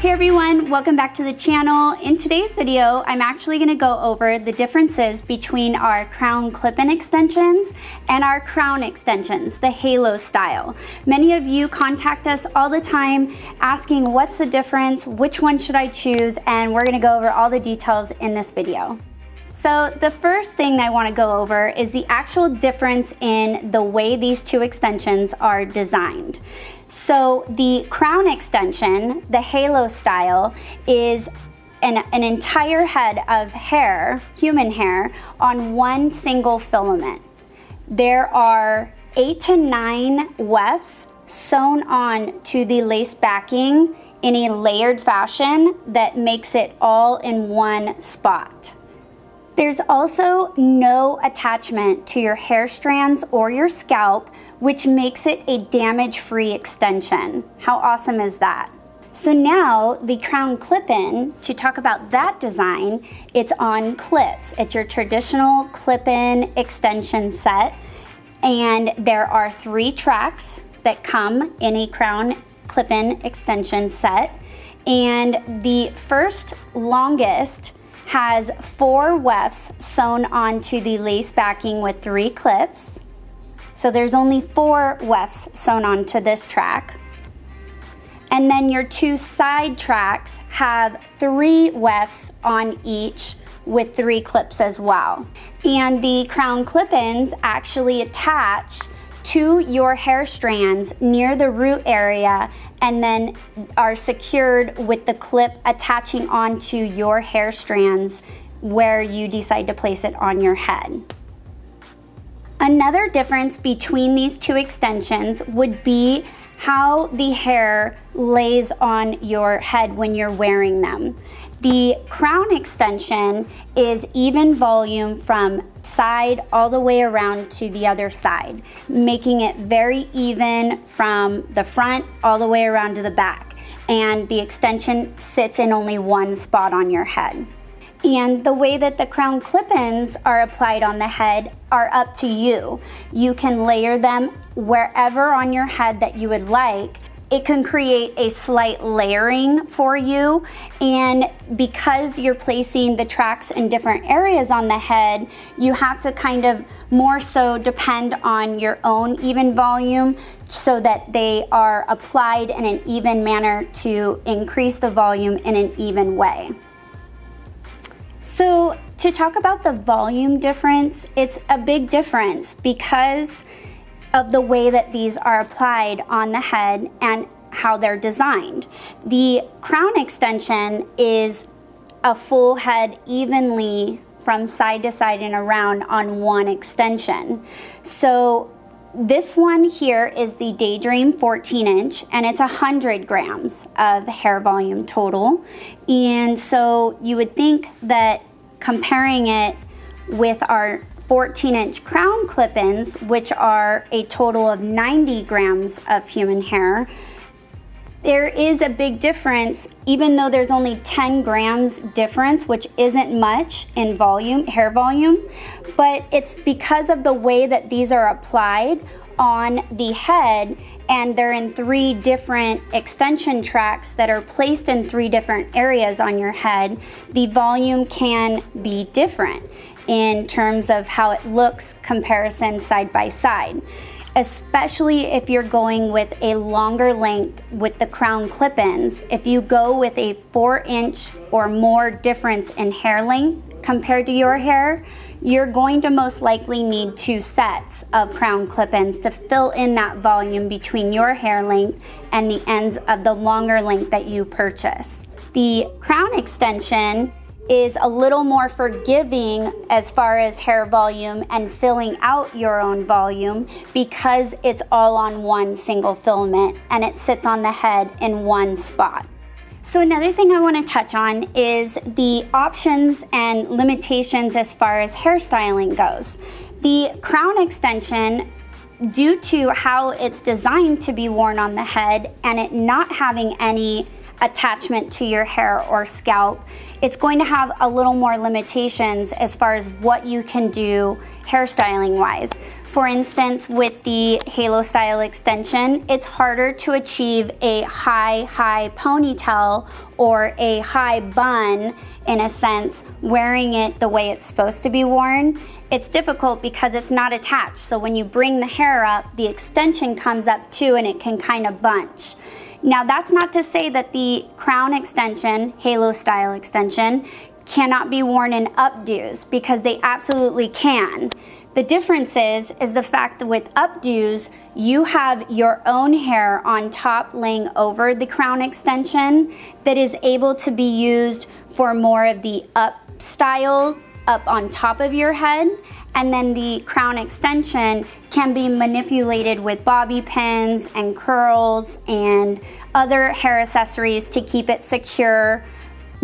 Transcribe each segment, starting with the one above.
Hey everyone, welcome back to the channel. In today's video, I'm actually gonna go over the differences between our crown clip-in extensions and our crown extensions, the halo style. Many of you contact us all the time asking what's the difference, which one should I choose, and we're gonna go over all the details in this video. So the first thing I want to go over is the actual difference in the way these two extensions are designed. So the crown extension, the halo style, is an entire head of hair, human hair, on one single filament. There are 8 to 9 wefts sewn on to the lace backing in a layered fashion that makes it all in one spot. There's also no attachment to your hair strands or your scalp, which makes it a damage-free extension. How awesome is that? So now the crown clip-in, to talk about that design, it's on clips. It's your traditional clip-in extension set. And there are 3 tracks that come in a crown clip-in extension set. And the first longest has 4 wefts sewn onto the lace backing with 3 clips. So there's only 4 wefts sewn onto this track. And then your 2 side tracks have 3 wefts on each with 3 clips as well. And the crown clip-ins actually attach to your hair strands near the root area and then are secured with the clip attaching onto your hair strands where you decide to place it on your head. Another difference between these two extensions would be how the hair lays on your head when you're wearing them. The crown extension is even volume from side all the way around to the other side, making it very even from the front all the way around to the back. And the extension sits in only one spot on your head. And the way that the crown clip-ins are applied on the head are up to you. You can layer them wherever on your head that you would like. It can create a slight layering for you, and because you're placing the tracks in different areas on the head, you have to kind of more so depend on your own even volume so that they are applied in an even manner to increase the volume in an even way. So to talk about the volume difference, it's a big difference because of the way that these are applied on the head and how they're designed. The crown extension is a full head evenly from side to side and around on one extension. So this one here is the Daydream 14-inch, and it's 100 grams of hair volume total. And so you would think that comparing it with our 14-inch crown clip-ins, which are a total of 90 grams of human hair, there is a big difference, even though there's only 10 grams difference, which isn't much in volume, hair volume, but it's because of the way that these are applied on the head, and they're in 3 different extension tracks that are placed in 3 different areas on your head. The volume can be different in terms of how it looks comparison side by side, especially if you're going with a longer length with the crown clip-ins. If you go with a 4-inch or more difference in hair length compared to your hair, you're going to most likely need 2 sets of crown clip-ins to fill in that volume between your hair length and the ends of the longer length that you purchase. The crown extension is a little more forgiving as far as hair volume and filling out your own volume because it's all on one single filament and it sits on the head in one spot. So another thing I want to touch on is the options and limitations as far as hairstyling goes. The crown extension, due to how it's designed to be worn on the head and it not having any attachment to your hair or scalp, it's going to have a little more limitations as far as what you can do hairstyling wise. For instance, with the halo style extension, it's harder to achieve a high ponytail or a high bun, in a sense, wearing it the way it's supposed to be worn. It's difficult because it's not attached. So when you bring the hair up, the extension comes up too and it can kind of bunch. Now that's not to say that the crown extension, halo style extension, cannot be worn in updos, because they absolutely can. The difference is the fact that with updos, you have your own hair on top laying over the crown extension that is able to be used for more of the up style, up on top of your head. And then the crown extension can be manipulated with bobby pins and curls and other hair accessories to keep it secure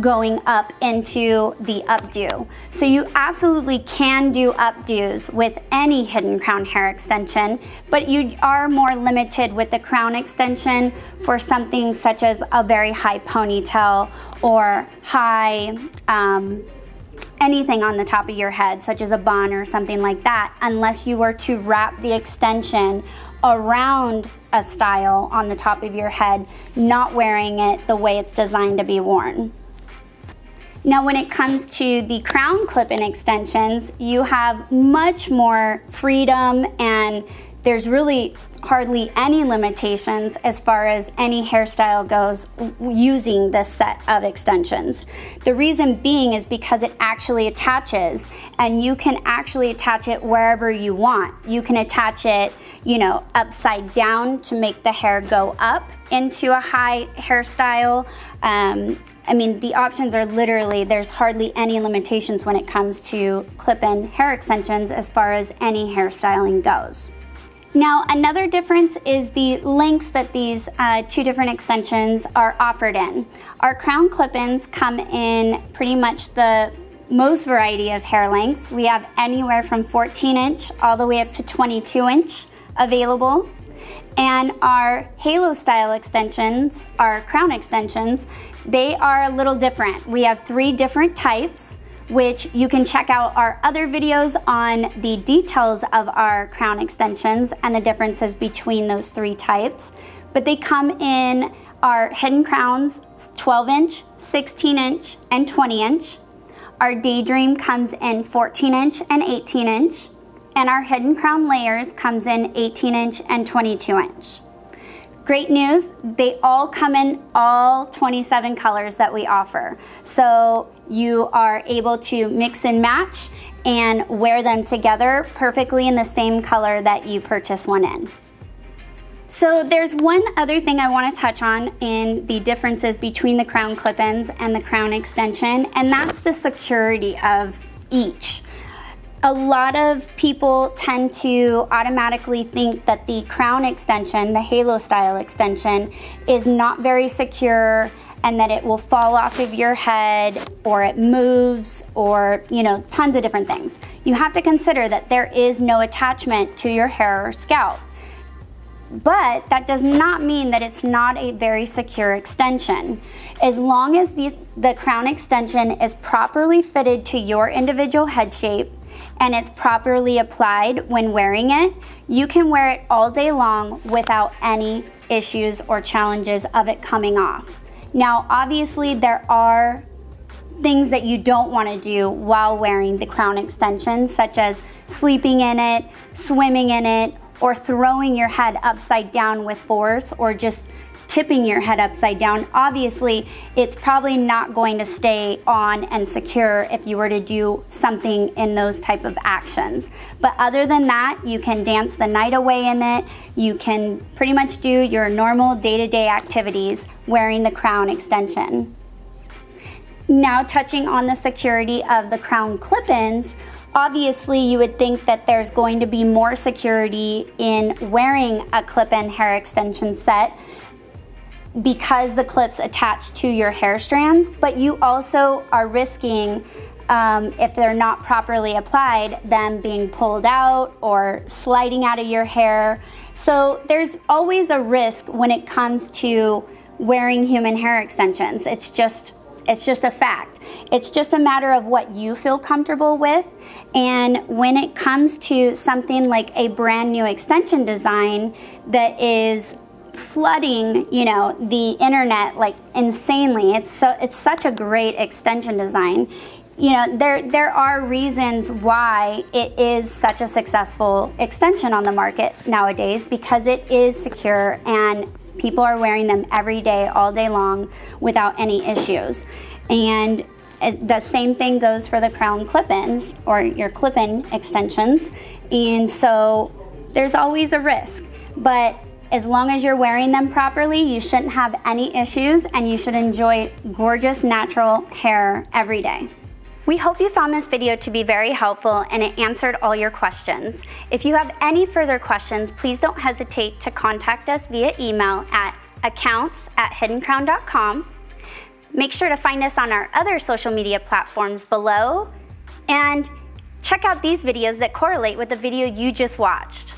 going up into the updo. So you absolutely can do updos with any hidden crown hair extension, but you are more limited with the crown extension for something such as a very high ponytail or high anything on the top of your head, such as a bun or something like that, unless you were to wrap the extension around a style on the top of your head, not wearing it the way it's designed to be worn. Now when it comes to the crown clip-in extensions, you have much more freedom and there's really hardly any limitations as far as any hairstyle goes using this set of extensions. The reason being is because it actually attaches, and you can actually attach it wherever you want. You can attach it, you know, upside down to make the hair go up into a high hairstyle. I mean, the options are literally, there's hardly any limitations when it comes to clip-in hair extensions as far as any hairstyling goes. Now, another difference is the lengths that these two different extensions are offered in. Our crown clip-ins come in pretty much the most variety of hair lengths. We have anywhere from 14-inch all the way up to 22-inch available. And our halo style extensions, our crown extensions, they are a little different. We have 3 different types, which you can check out our other videos on the details of our crown extensions and the differences between those 3 types. But they come in our hidden crowns, 12-inch, 16-inch, and 20-inch. Our Daydream comes in 14-inch and 18-inch. And our hidden crown layers comes in 18-inch and 22-inch. Great news, they all come in all 27 colors that we offer. So you are able to mix and match and wear them together perfectly in the same color that you purchase one in. So there's one other thing I want to touch on in the differences between the crown clip-ins and the crown extension, and that's the security of each. A lot of people tend to automatically think that the crown extension, the halo style extension, is not very secure and that it will fall off of your head or it moves or, you know, tons of different things. You have to consider that there is no attachment to your hair or scalp. But that does not mean that it's not a very secure extension. As long as the crown extension is properly fitted to your individual head shape and it's properly applied when wearing it, you can wear it all day long without any issues or challenges of it coming off. Now, obviously, there are things that you don't want to do while wearing the crown extension, such as sleeping in it, swimming in it, or throwing your head upside down with force, or just tipping your head upside down. Obviously, it's probably not going to stay on and secure if you were to do something in those type of actions. But other than that, you can dance the night away in it. You can pretty much do your normal day-to-day activities wearing the crown extension. Now, touching on the security of the crown clip-ins, obviously, you would think that there's going to be more security in wearing a clip-in hair extension set because the clips attach to your hair strands, but you also are risking, if they're not properly applied, them being pulled out or sliding out of your hair. So there's always a risk when it comes to wearing human hair extensions. It's just It's just a fact. It's just a matter of what you feel comfortable with. And when it comes to something like a brand new extension design that is flooding, you know, the internet like insanely, it's such a great extension design. You know, there are reasons why it is such a successful extension on the market nowadays, because it is secure and people are wearing them every day, all day long, without any issues. And the same thing goes for the crown clip-ins or your clip-in extensions. And so there's always a risk, but as long as you're wearing them properly, you shouldn't have any issues and you should enjoy gorgeous natural hair every day. We hope you found this video to be very helpful and it answered all your questions. If you have any further questions, please don't hesitate to contact us via email at accounts@hiddencrown.com. Make sure to find us on our other social media platforms below and check out these videos that correlate with the video you just watched.